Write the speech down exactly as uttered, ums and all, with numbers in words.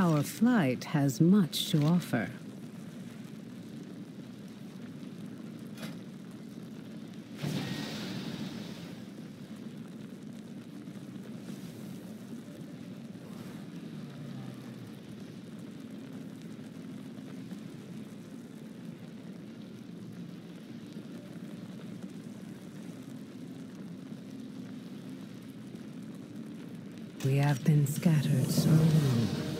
Our flight has much to offer. We have been scattered so long.